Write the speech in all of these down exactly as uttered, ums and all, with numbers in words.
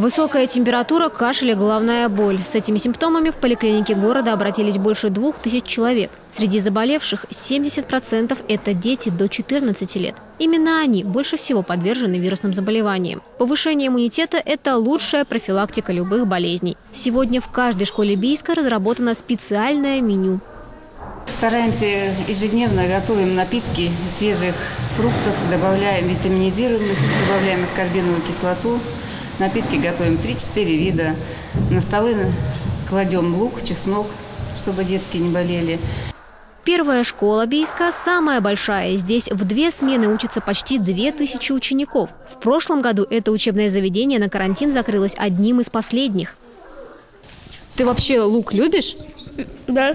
Высокая температура, кашель и головная боль. С этими симптомами в поликлинике города обратились больше двух тысяч человек. Среди заболевших семьдесят процентов – это дети до четырнадцати лет. Именно они больше всего подвержены вирусным заболеваниям. Повышение иммунитета – это лучшая профилактика любых болезней. Сегодня в каждой школе Бийска разработано специальное меню. Стараемся ежедневно готовим напитки свежих фруктов, добавляем витаминизированных, добавляем аскорбиновую кислоту. Напитки готовим три-четыре вида. На столы кладем лук, чеснок, чтобы детки не болели. Первая школа Бийска самая большая. Здесь в две смены учатся почти две тысячи учеников. В прошлом году это учебное заведение на карантин закрылось одним из последних. Ты вообще лук любишь? Да.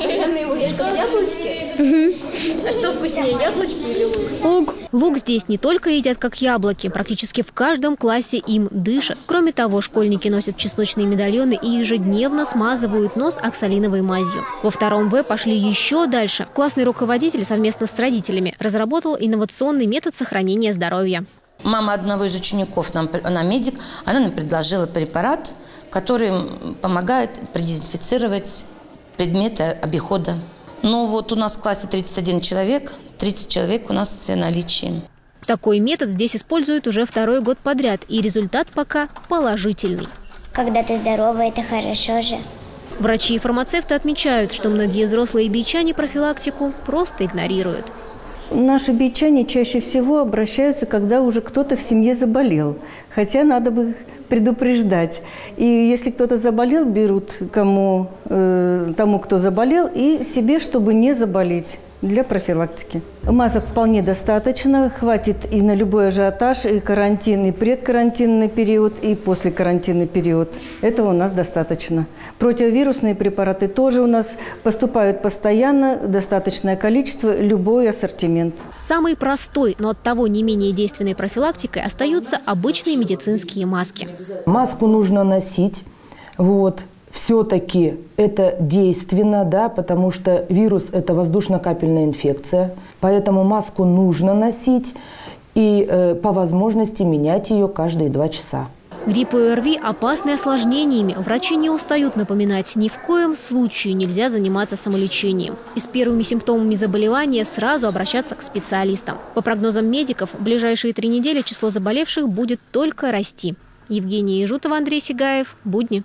Соленые его ешь, как яблочки? Угу. А что вкуснее, яблочки или лук? Лук. Лук здесь не только едят, как яблоки. Практически в каждом классе им дышат. Кроме того, школьники носят чесночные медальоны и ежедневно смазывают нос оксалиновой мазью. Во втором В пошли еще дальше. Классный руководитель совместно с родителями разработал инновационный метод сохранения здоровья. Мама одного из учеников, нам, она медик, она нам предложила препарат, который помогает продезинфицировать предметы обихода. Но вот у нас в классе тридцать один человек, тридцать человек у нас все наличие. Такой метод здесь используют уже второй год подряд, и результат пока положительный. Когда ты здорова, это хорошо же. Врачи и фармацевты отмечают, что многие взрослые бийчане профилактику просто игнорируют. Наши бийчане чаще всего обращаются, когда уже кто-то в семье заболел, хотя надо бы предупреждать. И если кто-то заболел, берут кому, э, тому, кто заболел, и себе, чтобы не заболеть, для профилактики. Масок вполне достаточно, хватит и на любой ажиотаж, и карантин, и предкарантинный период, и послекарантинный период. Этого у нас достаточно. Противовирусные препараты тоже у нас поступают постоянно, достаточное количество, любой ассортимент. Самой простой, но оттого не менее действенной профилактикой остаются обычные медицинские маски. Маску нужно носить, вот. Все-таки это действенно, да, потому что вирус – это воздушно-капельная инфекция, поэтому маску нужно носить и э, по возможности менять ее каждые два часа. Грипп и ОРВИ опасны осложнениями. Врачи не устают напоминать, ни в коем случае нельзя заниматься самолечением. И с первыми симптомами заболевания сразу обращаться к специалистам. По прогнозам медиков, в ближайшие три недели число заболевших будет только расти. Евгения Ижутова, Андрей Сигаев, «Будни».